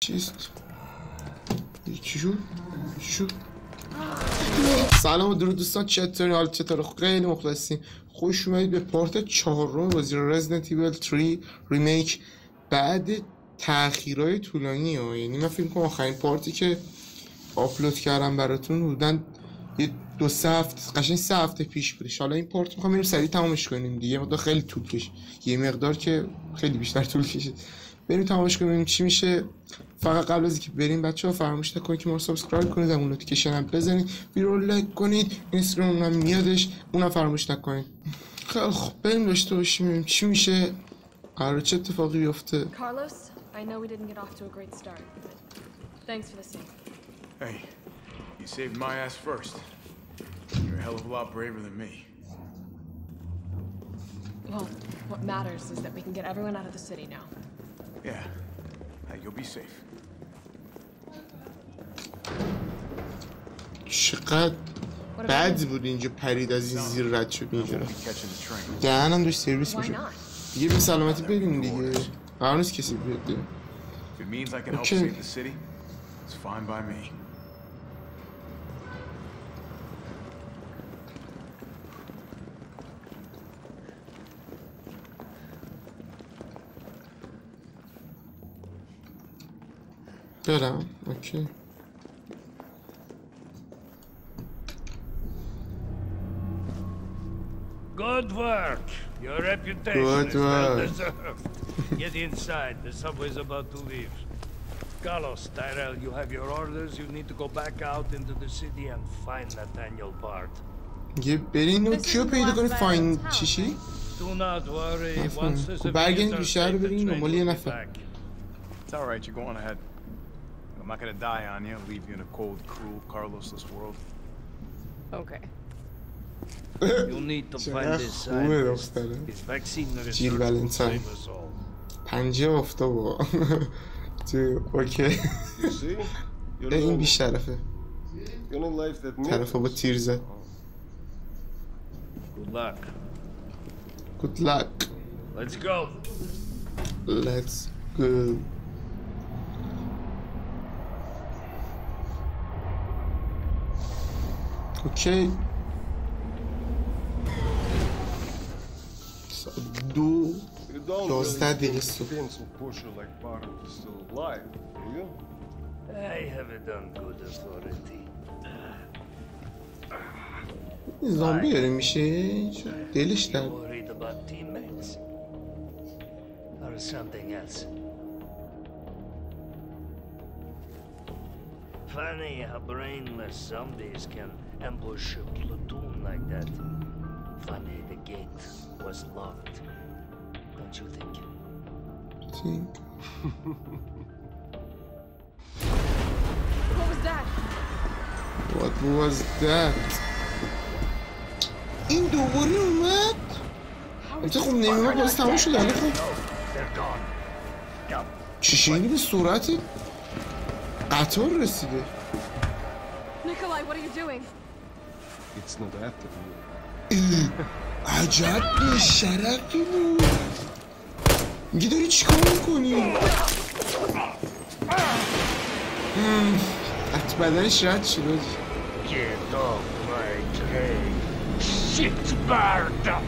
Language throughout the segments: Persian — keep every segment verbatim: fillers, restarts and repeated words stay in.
Chest. Qui joue? Qui joue? سلام و درود دوستان، چطوری حالتون؟ حال خیلی مخلصین. خوش اومدید به پارت چهارم بازی رزیدنت ایول سه ریمیک بعد تأخیرهای طولانی ها. یعنی من فکر کنم آخرین پارتی که آپلود کردم براتون بودن یه دو سه هفته، قشنگ سه هفته پیش بودش. حالا این پارت میخوام بریم سریع تمامش کنیم دیگه. مقدار خیلی طول کشید، یه مقدار که خیلی بیشتر طول کشید. بریم تمامش کنیم چی میشه. فقط قبل از اینکه بریم بچه‌ها فراموش نکنید که ما رو سابسکرایب کنید، همون نوتیفیکیشن هم بزنید، ویدیو رو لایک کنید، اینستاگرام هم میادش، اونم فراموش نکنید. خیلی خب بریم داشته باشیم ببینیم چی میشه، قراره چه اتفاقی بیفته. Carlos, I know we didn't get off to a great start. Thanks for the save. Hey, you saved my ass first. You're a hell of a lot braver than me. Well, what matters is that we can get everyone out of the city now. Yeah. You'll be safe. چقدر بد بود اینجا پرید از این زیر رد شد اینجا. دهنم داشت سرویس میشه. دیگه به سلامتی بریم دیگه. قرار نیست کسی بیاد. اوکی. برم، اوکی. Good work. Your reputation Good is well deserved. Get inside. The subway's about to leave. Carlos, Tyrell, you have your orders. You need to go back out into the city and find Nathaniel Bart. یه برین و کیو پیدا کنید فاین چیشی؟ برگردید بیشتر رو برین دنبال یه نفر. It's alright, you go on ahead. I'm not gonna die on you, leave you in a cold, cruel, Carlos-less world. Okay. You'll need to find this scientist. His vaccine research G. Valentine. پنجه افتا با تو اوکی این بیشرفه طرفا با تیر زد. Good luck. Good luck. Let's go. Let's go. اوکی دو دوازده دقیقه صبح. زامبی داره میشه دلش درد. Funny how brainless zombies can ambush a platoon like that. Funny the gate was locked. Don't you think? Think. What was that? What was that? In the world? انت خب نمی‌مونه باز تموم شده علی خب. چیشینی به صورتی؟ قطار رسیده. Nikolai, what are you doing? It's not after you. عجب بی‌شرفی بود. میگی داری چیکار میکنی؟ حتی بدنش رد شد. Get off my game. Shit bird.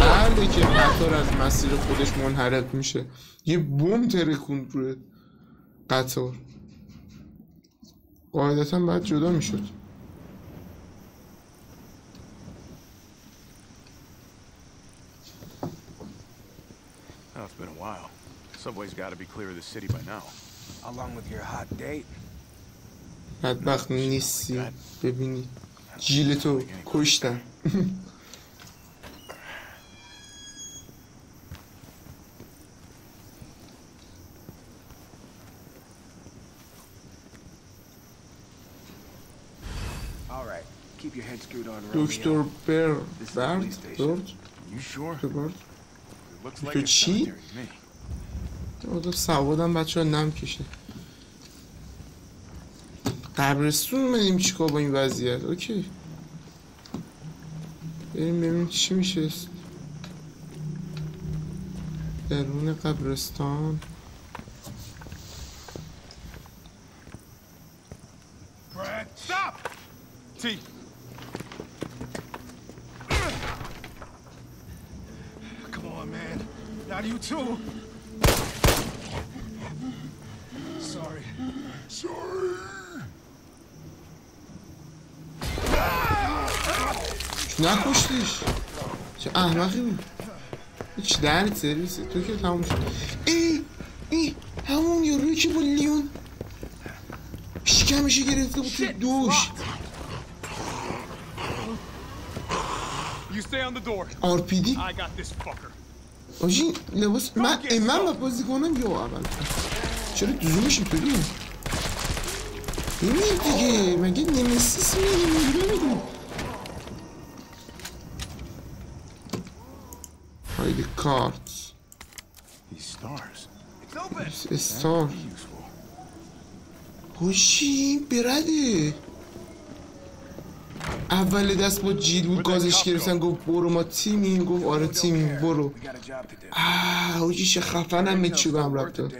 مرده که قطار از مسیر خودش منحرف میشه. یه بم ترکون روی قطار قاعدتا باید جدا میشد. بدبخت نیستی ببینی جیلتو کشتن. دکتر برد برد تو چی؟ آدم سوادم بچه ها نم کشه. قبرستون اومدیم چیکار با این وضعیت. اوکی بریم ببینیم چی میشه. درون قبرستان. Stop! T. Come on, man. Not you too. Sorry. Sorry. نکشتیش. چه احمقی بود. هیچ دهنت سرویسه. تو که تموم شد. ای ای همون یارویی که با لیون شکمشو گرفته بود تو دوش. آر پی دی. آجی لباس من من با بازی کنم یا اول چرا دوزومشیم تو دیگه ببینید دیگه مگه نمیسیس میگه نمیدون هایده کارت استار خوشی برده اول دست با جیل بود گازش گرفتن گفت برو ما تیمیم گفت آره تیمیم برو آه او چه خفنم چی به هم ربط داد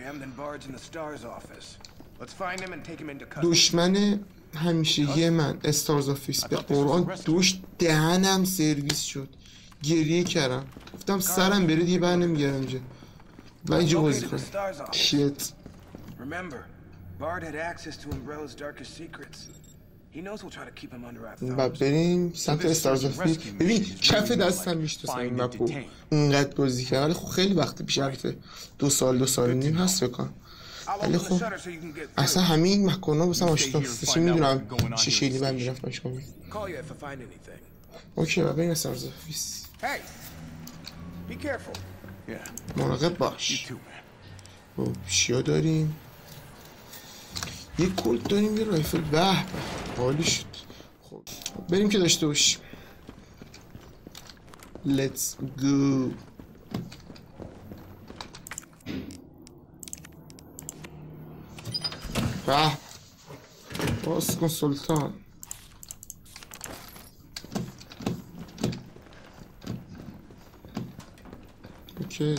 دشمن همیشگی من استارز آفیس به قرآن دوش دهنم سرویس شد گریه کردم گفتم سرم بره دیگه بر نمیگرم اینجا و اینجا بازی کنم شیت و بریم سمت استارز آفیس ببین کف دستم میشتوسم این مپو اونقدر بازی کرد ولی خب خیلی وقت پیش رفته دو سال دو سال نیم هست بکن ولی خب اصلا همه این مکان ها بسم آشتا بسیم میدونم چه شیلی من میرفت باش کنم اوکی و بریم استارز آفیس مراقب باش خب چیا داریم یک کلت داریم یه رایفل به به عالی شد خب بریم که داشته باش Let's go به باز کن سلطان اوکی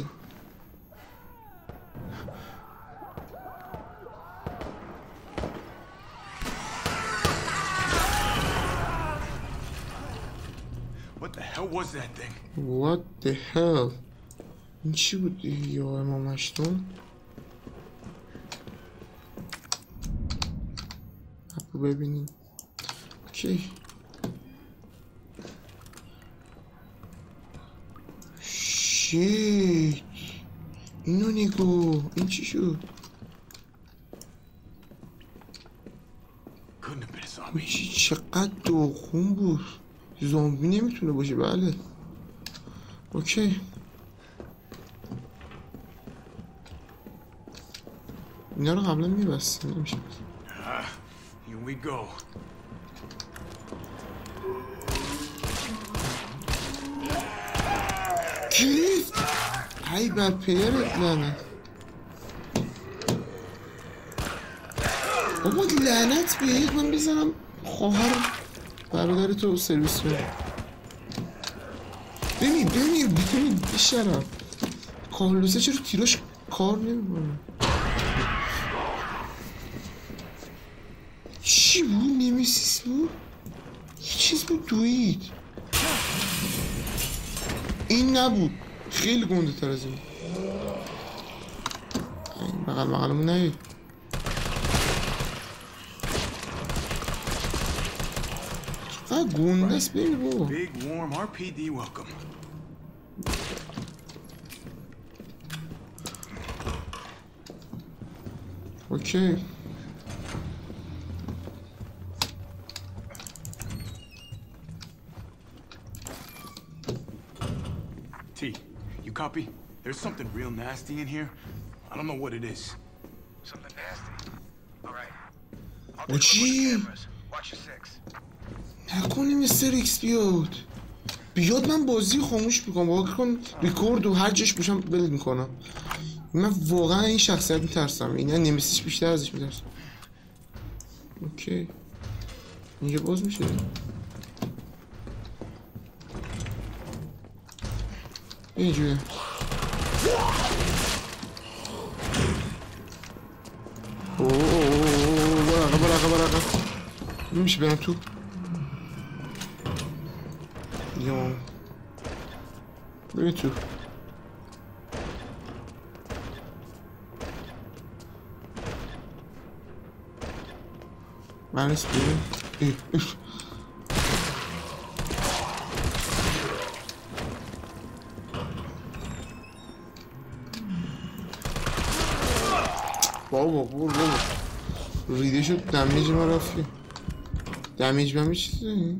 What the hell? این چی بود یا امامشتون؟ اپو ببینیم اوکی شیت اینو نگو این چی شد؟ چقدر داغون بود زامبی نمیتونه باشه بله اوکی اینا رو قبلا میبستیم نمیشه کلیفت ای بر پیرت لعنت بابا لعنت بهت من بزنم خواهرم برادر تو سرویس بده بمیر بمیر بمیر بشرم کارلوسه چرا تیراش کار نمی‌کنه چی بود نمیسیس بود؟ یه چیز بود دوید این نبود خیلی گنده تر از این بقل بقلمون نهید چقدر گنده است بمیر بابا اوکی T, you copy? There's something real nasty in here. I don't know what it is. Something nasty. All right. I'll take Watch your six. نکنی مستر ایکس بیاد بیاد من بازی خاموش میکنم واقعا کن ریکورد و هر جاش باشم بلد میکنم من واقعا این شخصیت میترسم اینا نمیسیش بیشتر ازش میترسم اوکی اینجا باز میشه اینجوری اوه بلاها بلاها بلاها نمشي بيناتو اليوم بيناتو معلش بيناتو ايه ايش بابا بابا ریده شد دمیج ما رفتی دمیج بمی چیزه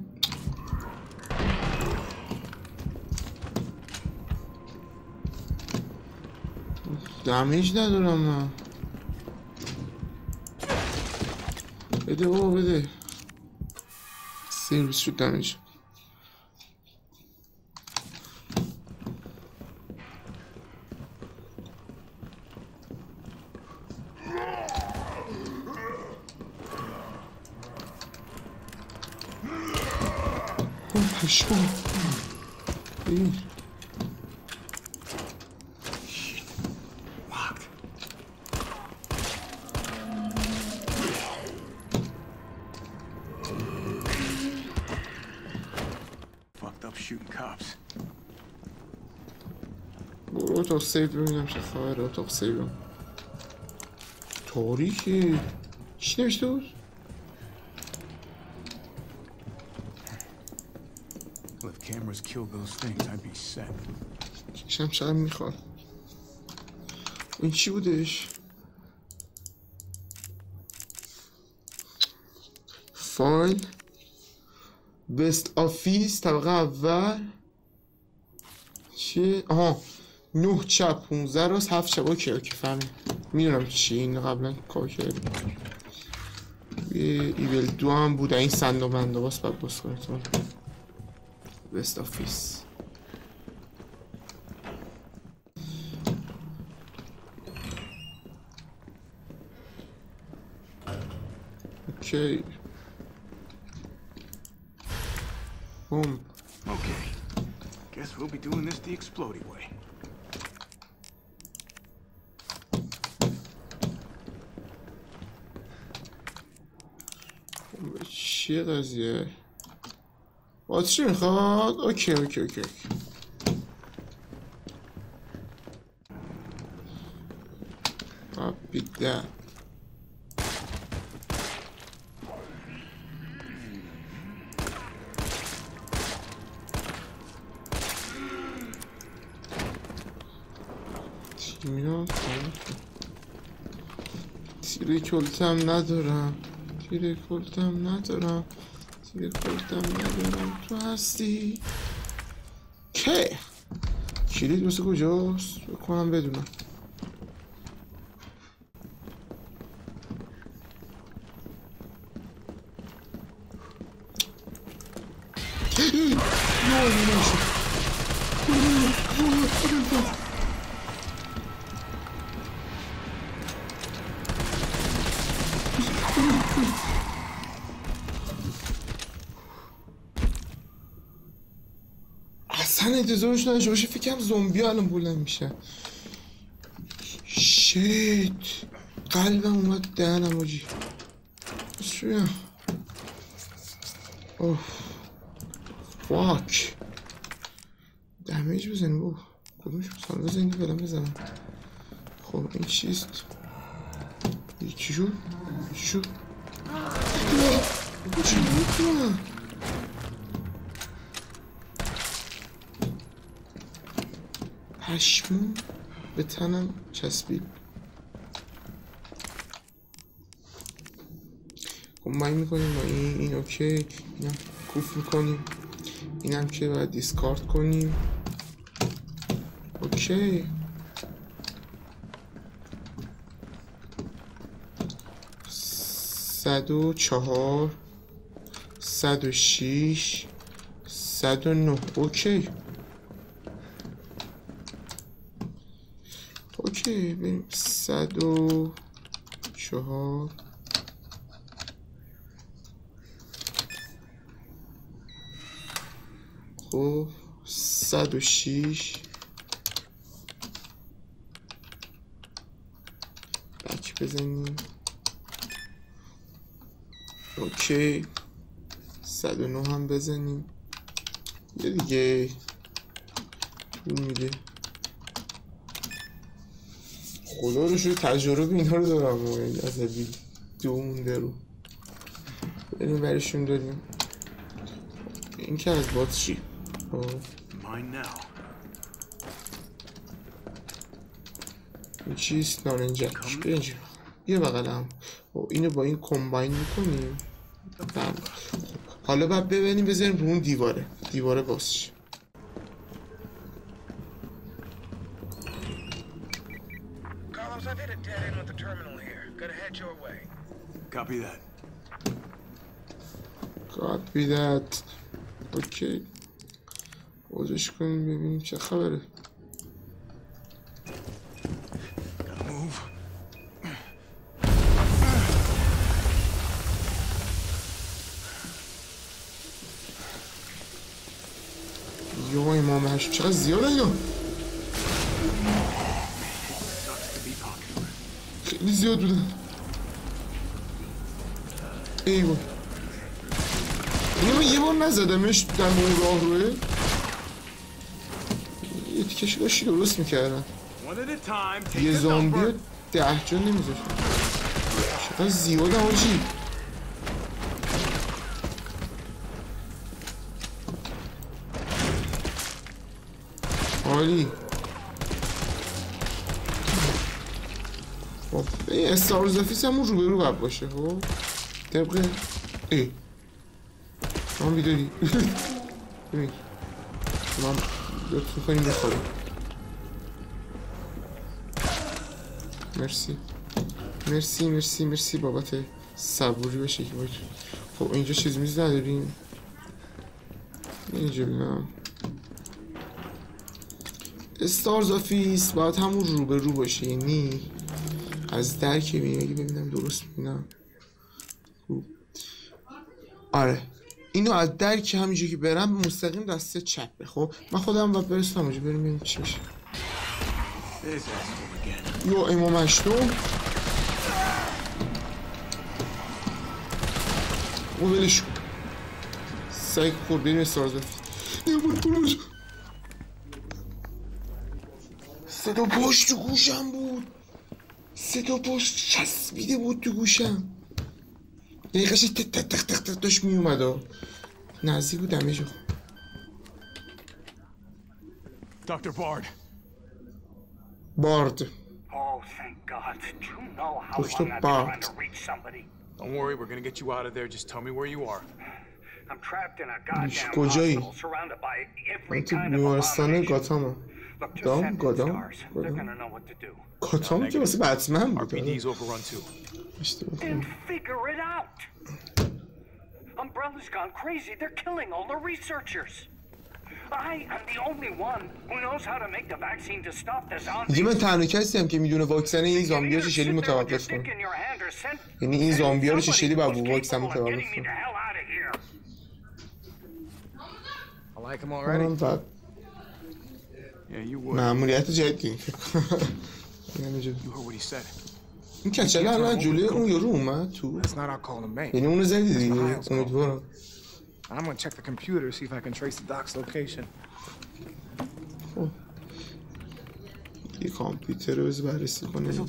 دمیج ندارم من بده بابا بده سرویس شد دمیج شوف ايه ماك fucked up shooting cops اوتو سیو ببینم چه خبره اوتو سیو تاریخی چی نوشته بود cameras kill those things I'd be set. چشم شاید میخواد. این چی بودش؟ فایل بست آفیس طبقه اول چی؟ آها نه چپ پونزده راست هفت چپ اوکی اوکی فهمید میدونم چی این قبلا کار کردیم ایول دو هم بود این صندوق بندباس باید باز کنیتون West Office. Okay. Boom. Okay. Guess we'll be doing this the explodey way. What shit is here? آتشی میخواد؟ اوکی اوکی اوکی Copy that چی میرم؟ تیره کلتم ندارم تیره کلتم ندارم یه کلتم ندارم تو هستی که کلید مثل کجاست بکنم بدونم زوش نشه باشه فکرم زومبی الان بلند میشه شیت قلبم اومد دهنم آجی بسویم اوه واک دمیج بزنیم اوه کدومش بسن بزنیم بلن بزنم خب این چیست یکی شو یکی شو چی میکنم پشمون به تنم چسبید کمباین میکنیم با این این اوکی اینم کوف میکنیم اینم که باید دیسکارد کنیم اوکی صد و چهار صد و شیش صد و نه اوکی بریم صد و چهار خب صد و شیش prison. اوکی صد و نه هم بزنیم یه دیگه اون میده. خدا رو شوی تجربه اینا رو دارم از ویدیو دو مونده رو بریم برشون داریم. این که از بات چی این چیست؟ نارنجه برینجا یه بقل هم اینو با این کمباین میکنیم. حالا باید ببینیم بذاریم رو اون دیواره دیواره بازش. Carlos, I've hit a dead end with the terminal here. Gotta head your way. Copy that. Copy that. Okay. وزش کنیم ببینیم چه خبره. یوه امام هشت چقدر زیاده اینا. خیلی زیاد بوده. ایوه اینو یه بار نزدمش در اون راه روه یه تیکش داشتی درست میکردن یه زامبی رو ده جا نمیذاشت. چقدر زیاده آجی. عالی. این استارز افیس همون روبرو قبل باشه خب طبقه ای من بیداری ببین من لطف میکنیم بخوریم. مرسی مرسی مرسی مرسی بابت صبوری بشه که باید. خب اینجا چیز میز نداریم اینجا بینم استارز آفیس باید همون روبرو باشه یعنی از در که میگه ببینم درست میبینم. آره اینو از در که همینجوری که برم مستقیم دسته چپه. خب من خودم باید برسم اونجا بریم ببینیم چی میشه. یو امام هشتم او ولش کن سعی خورد بریم استارز آفیس. صدا باش تو گوشم بود صدا باش چسبیده بود تو گوشم یعنی قشن تک تک تک تک تک داشت میومد ها نزدیک بود همه جا. دکتر بارد بارد دکتر بارد کجایی؟ من تو بیمارستانه گاتامم دام گادام گادام که واسه بتمن بود دیگه. من تنها کسی هم که میدونه واکسن این زامبی ها چشلی متوقف کنه یعنی این زامبی ها رو چشلی باید واکسن متوقف کنه. معمولیت جدی این کچله الان جلوی اون یارو اومد تو یعنی اونو زدی دیگه امیدوارم. یه کامپیوتر رو بذار بررسی کنیم.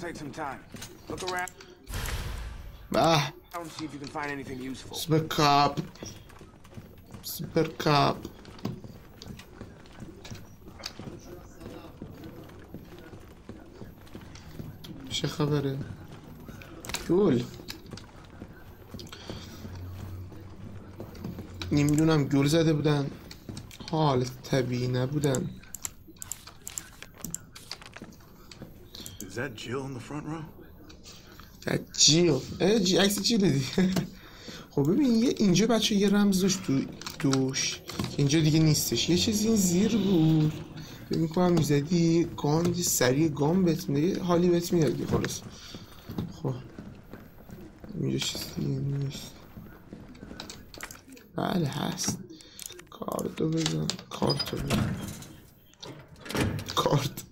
به سوپر کاپ سوپر کاپ چه خبره؟ گل نمیدونم گل زده بودن حال طبیعی نبودن. Is that Jill in the front row? That Jill. اه جی عکس چی دیدی؟ خب ببین یه اینجا بچه یه رمز داشت تو دوش اینجا دیگه نیستش یه چیزی این زیر بود فکر میکنم میزدی گام سریع گام بهت میده حالی بهت میده دیگه خالص. خب اینجا چیزی نیست. بله هست کارتو بزن کارتو بزن کارت.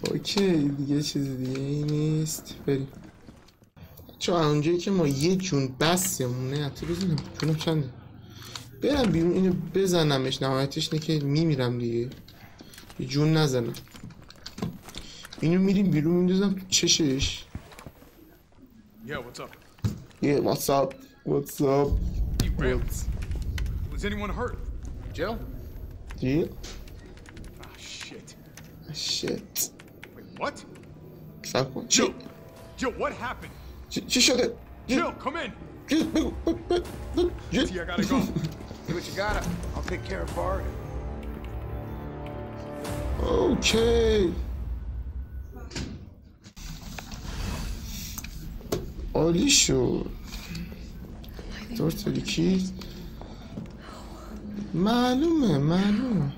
اوکی که دیگه چیز دیگه ای نیست. بریم چه اونجایی که ما یه جون بسیمونه حتی بزنم جونم چنده برم بیرون اینو بزنمش نهایتش نه که میمیرم دیگه یه جون نزنم اینو میریم بیرون میدوزم تو چشش. Yeah, what's up? Yeah, what's up? What's up? What's... Was anyone hurt? Jill? Jill? Ah, shit. Shit. Wait, what? Jill! Jill, Jill what happened? She, she shut it. Jill, Jill, come in! Jill, Jill. See, I gotta go. Do what you gotta. I'll take care of Bart. Okay. عالی شد تورتلی کیز معلومه معلومه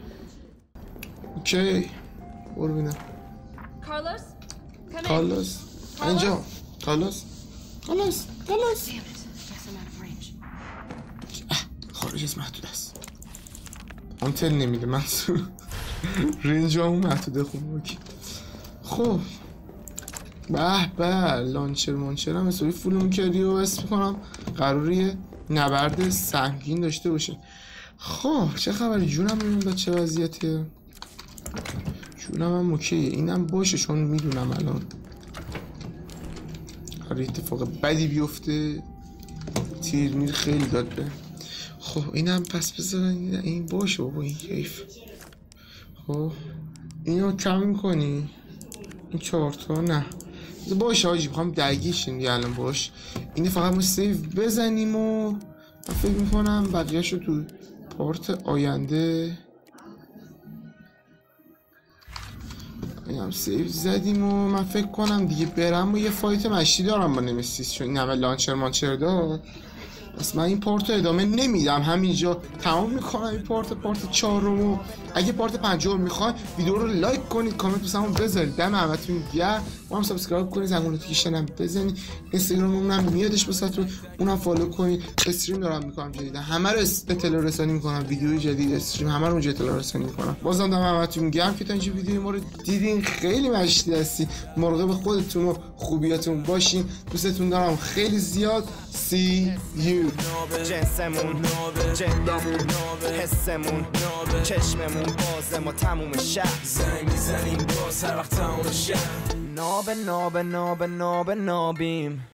اوکی برو بینم کارلوس کارلوس اینجا کارلوس کارلوس کارلوس خارج از محدود است آنتل نمیده منظور رنج همون محدوده خوب خب به به لانچر مانچر هم حسابی فولون کردی و بس میکنم قراره نبرد سنگین داشته باشه. خب چه خبری جونم میمونده چه وضعیته جونم هم اوکیه اینم باشه چون میدونم الان هر اتفاق بدی بیفته تیر میر خیلی داد به خب اینم پس بذارن این باشه بابا این کیف خب اینو کم میکنی این چهار تا نه باشه حاجی میخوام درگیشیم یه الان باش اینه فقط ما سیو بزنیم و من فکر میکنم بقیهش رو تو پارت آینده این هم سیو زدیم و من فکر کنم دیگه برم و یه فایت مشتی دارم با نمیسیس چون این همه لانچر مانچر داد بس من این پارت رو ادامه نمیدم همینجا تمام میکنم این پارت پارت چهار رو اگه پارت پنج رو میخواین ویدیو رو لایک کنید کامنت بسمون بذارید دم همتون گرم ما هم سابسکرایب کنید زنگ نوتیفیکیشن هم بزنید اینستاگراممون هم میادش بساتون اونم فالو کنید استریم دارم میکنم جدیدا همه رو اطلاع رسانی میکنم ویدیو جدید استریم همه رو اونجا اطلاع رسانی میکنم بازم دم همتون گرم که تا اینجا ویدیو ما رو دیدین خیلی مشتی هستی مراقب خودتون و خوبیاتون باشین دوستتون دارم خیلی زیاد سی یو جسممون جندمون حسمون چشممون بازه ما تموم شب زنگ میزنیم باز هر وقت تموم شب نابه نابه نابه نابه نابیم